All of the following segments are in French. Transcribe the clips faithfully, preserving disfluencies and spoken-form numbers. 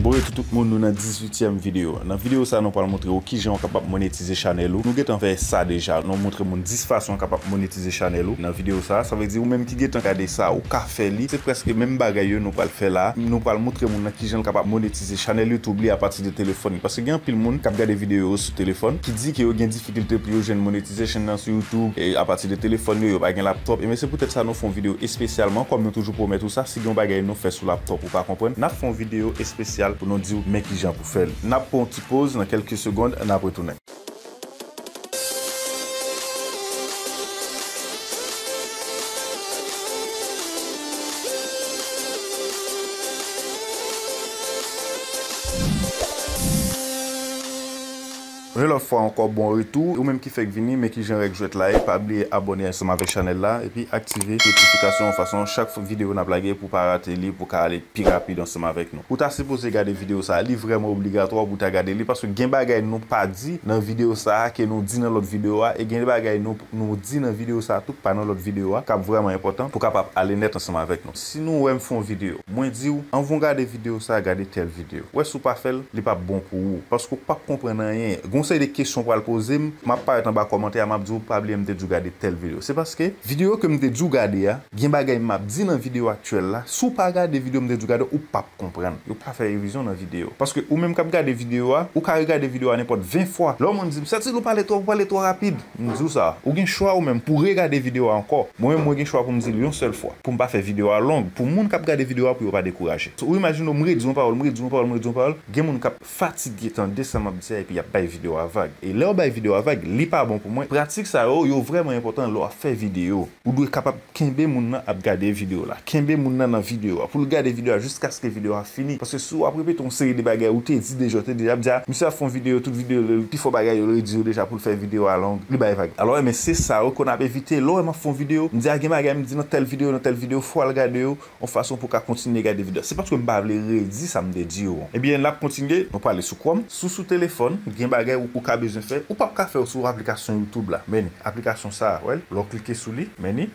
Bon, tout le monde, nous avons dix-huitième vidéo. Dans la vidéo, ça, nous allons montrer qui est capable de monétiser Chanel. Nous avons fait ça déjà. Nous montrons dix façons capables de monétiser Chanel. Dans la vidéo, ça, ça veut dire que même qui est capable de ça au café, c'est presque même bagaille nous allons faire là. Nous allons montrer qui est capable de monétiser Chanel YouTube à partir de téléphone. Parce que il y a un pile de monde qui regarde des vidéos sur téléphone qui dit qu'il y a des difficultés pour de monétiser Chanel sur YouTube et à partir de téléphone, il y a un laptop. Mais c'est peut-être ça, nous faisons une vidéo spécialement, comme nous toujours promettons ça, si on bagaille nous fait sur laptop ou pas comprendre. Nous faisons une vidéo spéciale pour nous dire mais qui j'en pour faire. N'a pas une petite pause dans quelques secondes, on a retourné. L'autre fois encore bon retour ou même qui fait venir mais qui j'en rejouette là et pas oublier abonner ensemble avec Chanel là et puis activer notification en façon chaque vidéo n'a blagué pour pas rater les pour aller plus rapide ensemble avec nous. Pour ta supposé regarder vidéo ça, li vraiment obligatoire pour ta regarder li parce que gen bagay nous pas dit dans vidéo ça que nous dit dans l'autre vidéo et gen bagay nous nous dit dans vidéo ça tout pas dans l'autre vidéo qui est vraiment important pour capable aller net ensemble avec nous. Si nous aime font vidéo, moi dis ou on va regarder vidéo ça, regarder telle vidéo. Ouais, sou pas fait, li pas bon pour vous parce que pas comprendre rien. Conseil des questions pour le poser, m'a pas en bas commentaire, m'a dit pas oublier de regarder telle vidéo. C'est parce que vidéo que me dit regarder a, gen bagay m'a dit dans vidéo actuelle là, sous pas regarder vidéo me dit regarder ou pas comprendre. Ou pas faire révision dans vidéo parce que ou même quand regarder vidéo a, ou quand regarder vidéo n'importe vingt fois. L'homme on dit ça si nous parler trop, parler trop rapide. Nous dit ça. Ou gen choix ou même pour regarder vidéo encore. Moi même moi gen choix pour me dire une seule fois. Pour pas faire vidéo longue, pour monde qui regarder vidéo pour pas décourager. Ou imagine on me dit on parle, on me dit on parle, on me dit on parle, gen monde qui fatigué tant décembre et puis y a pas vidéo à vague et là on vidéo à vague li pas bon pour moi pratique ça yo, yo vraiment important là faire vidéo ou doit capable kembe moun nan a regarder vidéo là kembe moun nan nan vidéo pour regarder vidéo jusqu'à ce que vidéo a fini parce que sous après ton série de bagages ou t'es dit déjà t'es déjà déjà monsieur font vidéo toute vidéo petit faut bagages le dit déjà pour faire vidéo à longue li ba vague alors mais c'est ça qu'on a évité là on font vidéo me dit game bagages me dit dans telle vidéo dans telle vidéo faut regarder en façon pour qu'à continuer regarder vidéo c'est parce que m'pa vle redit ça me dit et bien là continuer on parler sous Chrome sous sous téléphone game ou pour qu'a besoin faire ou pas qu'a faire sur application YouTube là mais application ça ouais l'on cliquer sur lui mais ni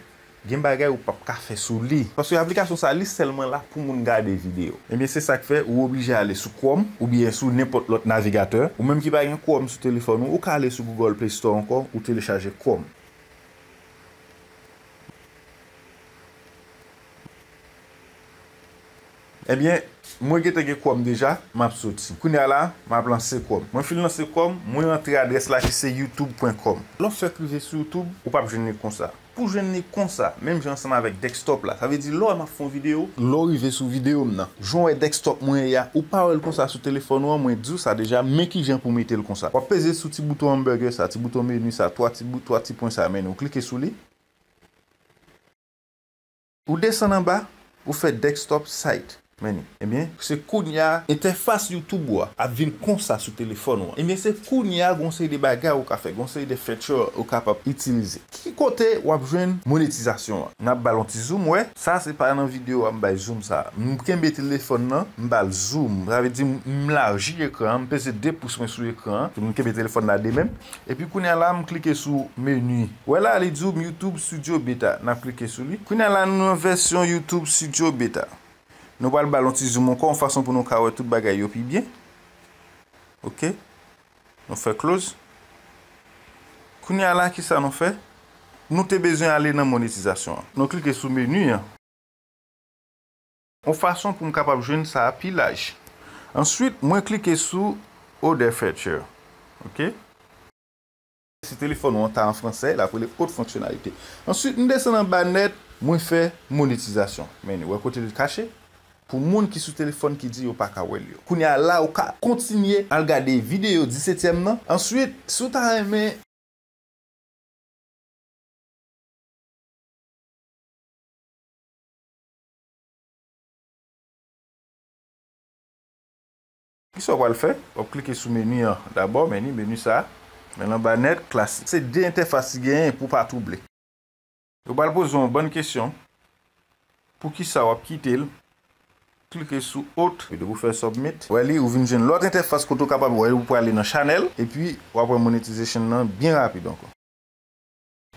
gen bagay ou pas café sous lit parce que l'application ça liste seulement là pour moun garder vidéo et bien c'est ça que fait ou obligé aller sur Chrome ou bien sur n'importe l'autre navigateur ou même qui pas un Chrome sur téléphone ou qu'à aller sur Google Play Store encore ou télécharger Chrome. Eh bien, moi qui ai comme déjà, m'a sorti. Quand là, m'a lancé comme. Moi je lancé comme, moi rentré adresse là qui c'est youtube point com. Lorsque vous sur YouTube, ou pas jeune comme ça. Pour jeune comme ça, même j'ai ensemble avec desktop là, ça veut dire là m'a font vidéo, là arrivé sur vidéo maintenant. Joint desktop moi ya ou pas comme ça sur téléphone moi moi dit ça déjà mais qui j'ai pour mettre le comme ça. On peser sur petit bouton hamburger ça, petit bouton menu ça, trois petits boutons, trois petits points ça mais on cliquez sur lui. Ou descendre en bas, vous faites desktop site. Meni. Eh bien, c'est Kounia interface YouTube a vin comme ça sur téléphone. Et eh bien, c'est Kounia conseil des bagarres au café, conseil des features au capable utiliser. Qui côté ou a besoin monétisation. N'a ballon petit zoom ouais, ça c'est pas dans vidéo on ba zoom ça. Mon kembe téléphone là, on ba zoom. Ça veut dire m'largir écran, on pèse deux pouces sur l'écran, mon kembe téléphone là de même. Et puis Kounia là, on cliquer sur menu. Voilà, les zoom YouTube Studio Beta. N'a cliquer sur lui. Kounia là nous version YouTube Studio Beta. Nous allons balancer zoom encore en façon pour nous carrer tout bagaille au bien. OK. Nous fait close. Kounia là qui ça nous fait? Nous avons besoin d'aller dans monétisation. Nous cliquons sur menu. En façon pour nous capable joindre ça pilage. Ensuite, moi cliquer sur other feature. OK. Si téléphone on t'a en français, là pour les autres fonctionnalités. Ensuite, nous descendons en bas net, moi fait monétisation. Mais nous côté de cacher. Pour les gens qui sont sur téléphone qui disent pas qu'à ouélio. Qu'on a là ou qu'à continuer à regarder vidéo dix-septième. Ensuite, si tu as aimé, qu'est-ce qu'on va le faire? On va cliquer sur le menu d'abord, menu, menu ça. Maintenant, banette classique. C'est deux interfaces pour ne pas troubler. Je vais poser une bonne question. Pour qui ça va quitter? Cliquez sur autre et de vous faire submit. Ou aller ou venir l'autre interface que vous êtes capable de vous pouvez aller dans Chanel et puis vous pouvez monétiser Chanel bien rapide encore.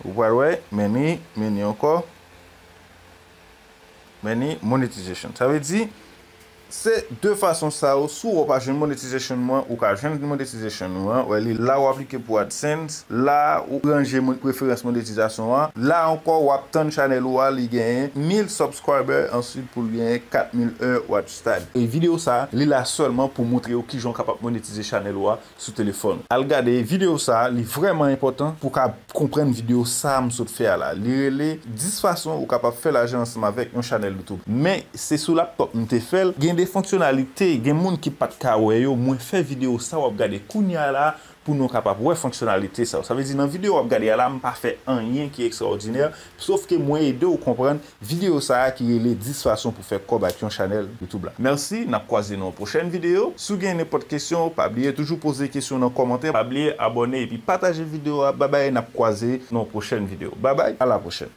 Vous pouvez aller menu, menu encore, menu monétisation. Ça veut dire c'est deux façons ça sous ou pas jeune monétisation moins ou pas jeune monétisation moins ou elle là ou appliquer pour AdSense là ou ranger mon préférence monétisation là encore ou obtenir channel ou à gagner mille subscribers ensuite pour gagner quatre mille heures watch time et vidéo ça il là seulement pour montrer aux qui sont capables monétiser channel ou sur téléphone à regarder vidéo ça il vraiment important pour qu'on comprenne vidéo ça me saute faire là lire les dix façons ou capable faire l'argent ensemble avec un channel YouTube mais c'est sous laptop on te fait des fonctionnalités, des gens qui pas de kawaii, moins fait vidéo ça ou regarder kounya là pour nous capable ouais fonctionnalité ça. Ça veut dire dans vidéo ou regarder là, on pas fait un rien qui est extraordinaire, sauf que moi aider ou comprendre vidéo ça qui est les dix façons pour faire cob action channel YouTube là. Merci, n'a croisé dans prochaine vidéo. Si vous avez n'importe question, pas oublier toujours poser des questions dans commentaire, pas oublier abonner et puis partager vidéo. Bye bye, n'a croisé dans prochaine vidéo. Bye bye, à la prochaine.